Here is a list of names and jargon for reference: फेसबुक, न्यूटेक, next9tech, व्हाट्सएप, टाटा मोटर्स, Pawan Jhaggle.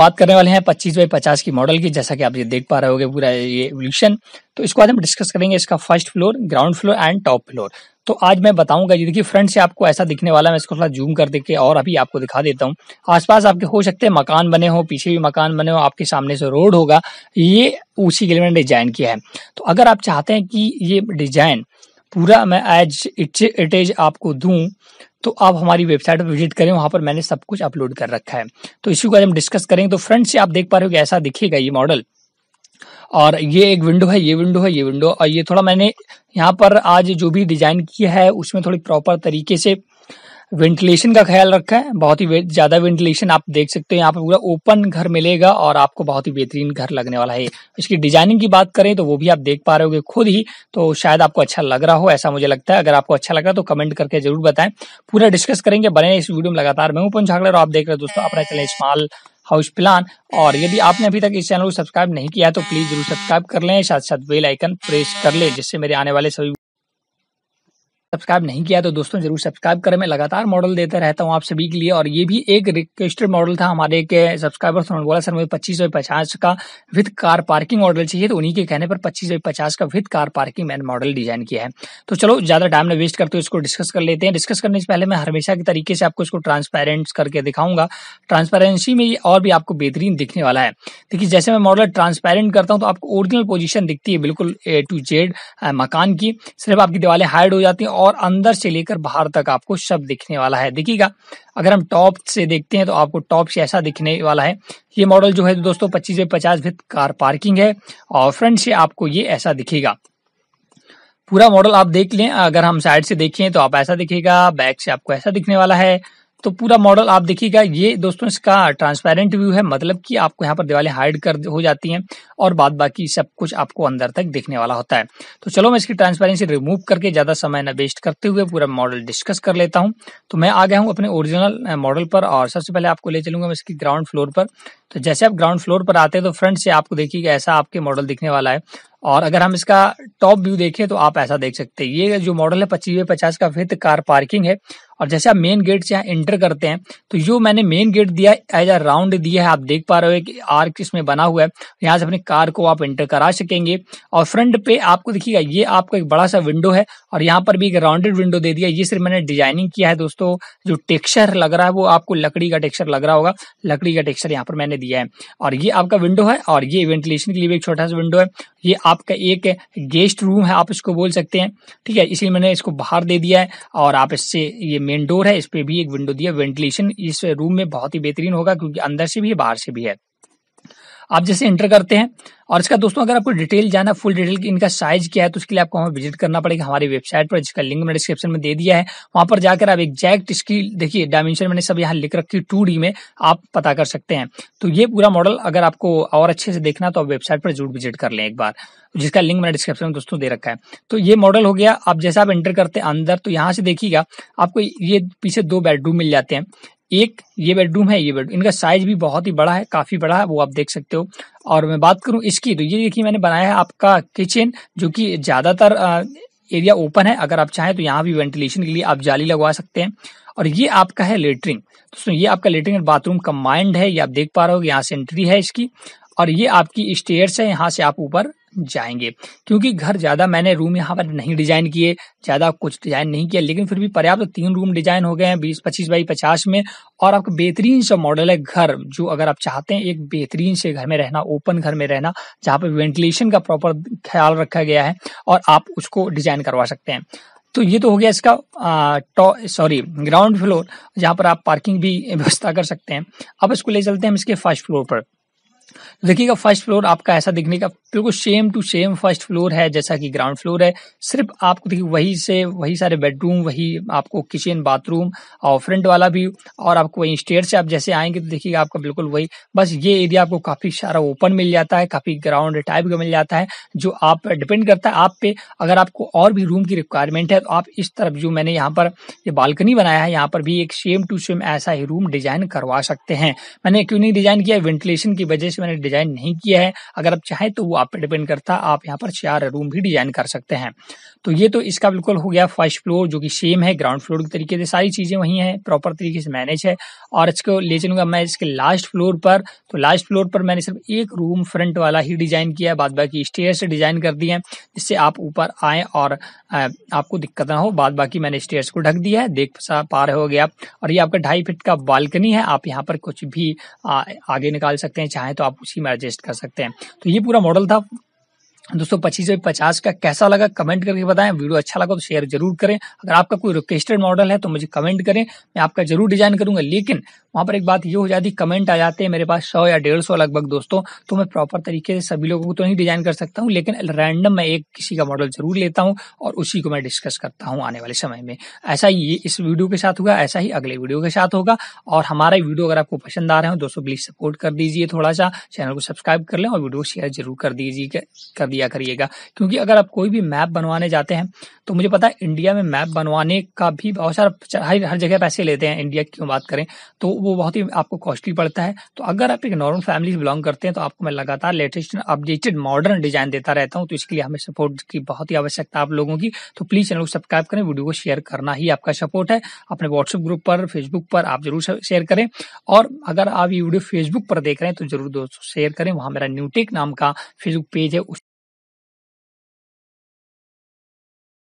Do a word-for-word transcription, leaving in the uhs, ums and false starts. बात करने वाले हैं पच्चीस बाई पचास की मॉडल की। जैसा कि आप ये देख पा रहे होगे पूरा ये एवोल्यूशन, तो इसको आज हम डिस्कस करेंगे, इसका first floor, ground floor and top floor. तो आज मैं बताऊंगा, ये देखिए फ्रंट से आपको ऐसा दिखने वाला है। मैं इसको थोड़ा जूम कर देके और अभी आपको दिखा देता हूँ। आसपास आपके हो सकते हैं मकान बने हो, पीछे भी मकान बने हो, आपके सामने से रोड होगा, ये उसी के लिए मैंने डिजाइन किया है। तो अगर आप चाहते हैं कि ये डिजाइन पूरा मैं एज इट इट इज आपको दूं, तो आप हमारी वेबसाइट पर विजिट करें, वहां पर मैंने सब कुछ अपलोड कर रखा है। तो इसी को आज हम डिस्कस करेंगे। तो फ्रंट से आप देख पा रहे हो कि ऐसा दिखेगा ये मॉडल, और ये एक विंडो है, ये विंडो है, ये विंडो, और ये थोड़ा मैंने यहाँ पर आज जो भी डिजाइन किया है उसमें थोड़ी प्रॉपर तरीके से वेंटिलेशन का ख्याल रखा है। बहुत ही ज्यादा वेंटिलेशन आप देख सकते हो, यहाँ पर पूरा ओपन घर मिलेगा और आपको बहुत ही बेहतरीन घर लगने वाला है। इसकी डिजाइनिंग की बात करें तो वो भी आप देख पा रहे होगे खुद ही, तो शायद आपको अच्छा लग रहा हो, ऐसा मुझे लगता है। अगर आपको अच्छा लगा तो कमेंट करके जरूर बताएं, पूरा डिस्कस करेंगे, बने इस वीडियो में लगातार। मैं हूं पवन झागले और आप देख रहे हो दोस्तों अपना चैनल स्मॉल हाउस प्लान। और यदि आपने अभी तक इस चैनल को सब्सक्राइब नहीं किया तो प्लीज जरूर सब्सक्राइब कर लें, साथ साथ बेल आइकन प्रेस कर लें, जिससे मेरे आने वाले सभी सब्सक्राइब नहीं किया तो दोस्तों जरूर सब्सक्राइब करें। मैं लगातार मॉडल देता रहता हूं आप सभी के लिए। और ये भी एक रिक्वेस्टेड मॉडल था हमारे एक सब्सक्राइबर, उन्होंने बोला सर मुझे पच्चीस बाई पचास का विद कार पार्किंग मॉडल चाहिए। तो उन्हीं के कहने पर पच्चीस बाई पचास का विद कार पार्किंग मैंने मॉडल डिजाइन किया है। तो चलो ज्यादा टाइम ना वेस्ट करते हुए इसको डिस्कस कर लेते हैं। डिस्कस करने से पहले मैं हमेशा के तरीके से आपको इसको ट्रांसपेरेंट करके दिखाऊंगा। ट्रांसपेरेंसी में ये और भी आपको बेहतरीन दिखने वाला है। देखिए जैसे मैं मॉडल ट्रांसपेरेंट करता हूँ तो आपको ओरिजिनल पोजिशन दिखती है, बिल्कुल ए टू जेड मकान की, सिर्फ आपकी दीवारें हाइड हो जाती है और अंदर से लेकर बाहर तक आपको सब दिखने वाला है। देखिएगा अगर हम टॉप से देखते हैं तो आपको टॉप से ऐसा दिखने वाला है। ये मॉडल जो है दोस्तों पच्चीस से पचास विद कार पार्किंग है और फ्रंट से आपको ये ऐसा दिखेगा। पूरा मॉडल आप देख लें, अगर हम साइड से देखें तो आप ऐसा दिखेगा, बैक से आपको ऐसा दिखने वाला है। तो पूरा मॉडल आप देखिएगा। ये दोस्तों इसका ट्रांसपेरेंट व्यू है, मतलब कि आपको यहाँ पर दीवारें हाइड कर हो जाती हैं और बाद बाकी सब कुछ आपको अंदर तक दिखने वाला होता है। तो चलो मैं इसकी ट्रांसपेरेंसी रिमूव करके ज़्यादा समय ना वेस्ट करते हुए पूरा मॉडल डिस्कस कर लेता हूँ। तो मैं आ गया हूँ अपने ओरिजिनल मॉडल पर और सबसे पहले आपको ले चलूंगा मैं इसकी ग्राउंड फ्लोर पर। तो जैसे आप ग्राउंड फ्लोर पर आते हैं तो फ्रंट से आपको देखिएगा ऐसा आपके मॉडल दिखने वाला है। और अगर हम इसका टॉप व्यू देखें तो आप ऐसा देख सकते हैं। ये जो मॉडल है पच्चीस बाई पचास का विद कार पार्किंग है। और जैसे आप मेन गेट से यहाँ एंटर करते हैं तो जो मैंने मेन गेट दिया है एज अ राउंड दिया है, आप देख पा रहे हो कि आर्क इसमें बना हुआ है, यहाँ से अपनी कार को आप एंटर करा सकेंगे। और फ्रंट पे आपको देखिएगा ये आपका एक बड़ा सा विंडो है और यहाँ पर भी एक राउंडेड विंडो दे दिया। ये सिर्फ मैंने डिजाइनिंग किया है दोस्तों, जो टेक्सचर लग रहा है वो आपको लकड़ी का टेक्सचर लग रहा होगा, लकड़ी का टेक्सचर यहाँ पर मैंने दिया है। और ये आपका विंडो है और ये वेंटिलेशन के लिए भी एक छोटा सा विंडो है। ये आपका एक गेस्ट रूम है, आप इसको बोल सकते हैं, ठीक है, इसलिए मैंने इसको बाहर दे दिया है। और आप इससे ये मेन डोर है, इस पे भी एक विंडो दिया। वेंटिलेशन इस रूम में बहुत ही बेहतरीन होगा क्योंकि अंदर से भी है बाहर से भी है। आप जैसे एंटर करते हैं और इसका दोस्तों अगर आपको डिटेल जाना, फुल डिटेल कि इनका साइज क्या है, तो उसके लिए आपको हमें विजिट करना पड़ेगा हमारी वेबसाइट पर, जिसका लिंक मैंने डिस्क्रिप्शन में दे दिया है। वहां पर जाकर आप एग्जैक्ट इसकी देखिए डायमेंशन मैंने सब यहाँ लिख रखी, टू डी में आप पता कर सकते हैं। तो ये पूरा मॉडल अगर आपको और अच्छे से देखना तो आप वेबसाइट पर जरूर विजिट कर लें एक बार, जिसका लिंक मैंने डिस्क्रिप्शन में दोस्तों दे रखा है। तो ये मॉडल हो गया। आप जैसा आप एंटर करते हैं अंदर तो यहाँ से देखिएगा आपको ये पीछे दो बेडरूम मिल जाते हैं, एक ये बेडरूम है, ये बेडरूम, इनका साइज भी बहुत ही बड़ा है, काफी बड़ा है, वो आप देख सकते हो। और मैं बात करूं इसकी तो ये देखिए मैंने बनाया है आपका किचन, जो कि ज्यादातर एरिया ओपन है। अगर आप चाहें तो यहाँ भी वेंटिलेशन के लिए आप जाली लगवा सकते हैं। और ये आपका है लेटरिन दोस्तों, ये आपका लेटरिन और बाथरूम कंबाइंड है, ये आप देख पा रहे हो, यहाँ से एंट्री है इसकी। और ये आपकी स्टेयर्स है, यहाँ से आप ऊपर जाएंगे। क्योंकि घर ज्यादा मैंने रूम यहाँ पर नहीं डिजाइन किए, ज्यादा कुछ डिजाइन नहीं किया, लेकिन फिर भी पर्याप्त तो तीन रूम डिजाइन हो गए हैं बीस पच्चीस बाई पचास में। और आपका बेहतरीन सा मॉडल है घर, जो अगर आप चाहते हैं एक बेहतरीन से घर में रहना, ओपन घर में रहना, जहाँ पे वेंटिलेशन का प्रॉपर ख्याल रखा गया है, और आप उसको डिजाइन करवा सकते हैं। तो ये तो हो गया इसका टॉ सॉरी ग्राउंड फ्लोर, जहाँ पर आप पार्किंग भी व्यवस्था कर सकते हैं। अब इसको ले चलते हैं हम इसके फर्स्ट फ्लोर पर। देखिएगा फर्स्ट फ्लोर आपका ऐसा दिखने का बिल्कुल same to same first floor है जैसा कि ग्राउंड फ्लोर है। सिर्फ आपको देखिए वही से वही सारे बेडरूम, वही आपको किचन, बाथरूम और फ्रंट वाला भी, और आपको वही स्टेयर से आप जैसे आएंगे तो देखिएगा आपका बिल्कुल वही, बस ये एरिया आपको काफी सारा ओपन मिल जाता है, काफी ग्राउंड टाइप का मिल जाता है, जो आप डिपेंड करता है आप पे। अगर आपको और भी रूम की रिक्वायरमेंट है तो आप इस तरफ जो मैंने यहाँ पर ये बालकनी बनाया है, यहाँ पर भी एक सेम टू सेम ऐसा ही रूम डिजाइन करवा सकते हैं। मैंने क्यों नहीं डिजाइन किया, वेंटिलेशन की वजह से मैंने डिजाइन नहीं किया है। अगर आप चाहें तो वो आप पे डिपेंड करता है, आप यहाँ पर चार रूम भी डिजाइन कर सकते हैं। तो ये तो इसका बिल्कुल हो गया फर्स्ट फ्लोर जो कि सेम है ग्राउंड फ्लोर के तरीके से, सारी चीजें वही है, प्रॉपर तरीके से मैनेज है। और इसको ले चलूंगा मैं इसके लास्ट फ्लोर पर, तो लास्ट फ्लोर पर मैंने सिर्फ एक रूम फ्रंट वाला ही डिजाइन किया है, बाद बाकी स्टेयर से डिजाइन कर दिए हैं जिससे आप ऊपर आए और आपको दिक्कत ना हो। बाद बाकी मैंने स्टेयर्स को ढक दिया है, देख पा रहे हो गया। और ये आपका ढाई फीट का बालकनी है, आप यहाँ पर कुछ भी आ, आगे निकाल सकते हैं, चाहे तो आप उसी में एडजस्ट कर सकते हैं। तो ये पूरा मॉडल था दोस्तों पच्चीस से पचास का, कैसा लगा कमेंट करके बताएं। वीडियो अच्छा लगा तो शेयर जरूर करें। अगर आपका कोई रिक्वेस्टेड मॉडल है तो मुझे कमेंट करें, मैं आपका जरूर डिजाइन करूंगा। लेकिन वहाँ पर एक बात ये हो जाती, कमेंट आ जाते हैं मेरे पास सौ या डेढ़ सौ लगभग दोस्तों, तो मैं प्रॉपर तरीके से सभी लोगों को तो नहीं डिजाइन कर सकता हूँ, लेकिन रैंडम मैं एक किसी का मॉडल जरूर लेता हूँ और उसी को मैं डिस्कस करता हूँ आने वाले समय में। ऐसा ही ये इस वीडियो के साथ हुआ, ऐसा ही अगले वीडियो के साथ होगा। और हमारा वीडियो अगर आपको पसंद आ रहे हो दोस्तों, प्लीज सपोर्ट कर दीजिए, थोड़ा सा चैनल को सब्सक्राइब कर लें और वीडियो शेयर जरूर कर दीजिए कर दिया करिएगा। क्योंकि अगर आप कोई भी मैप बनवाने जाते हैं तो मुझे पता है इंडिया में मैप बनवाने का भी बहुत सारा हर हर जगह पैसे लेते हैं, इंडिया की क्यों बात करें, तो वो बहुत ही आपको कॉस्टली पड़ता है। तो अगर आप एक नॉर्मल फैमिली से बिलोंग करते हैं तो आपको मैं लगातार लेटेस्ट अपडेटेड मॉडर्न डिजाइन देता रहता हूं, तो इसके लिए हमें सपोर्ट की बहुत ही आवश्यकता आप लोगों की। तो प्लीज चैनल को सब्सक्राइब करें, वीडियो को शेयर करना ही आपका सपोर्ट है। अपने व्हाट्सएप ग्रुप पर, फेसबुक पर आप जरूर शेयर करें। और अगर आप ये वीडियो फेसबुक पर देख रहे हैं तो जरूर दोस्तों शेयर करें, वहां मेरा न्यूटेक नाम का फेसबुक पेज है,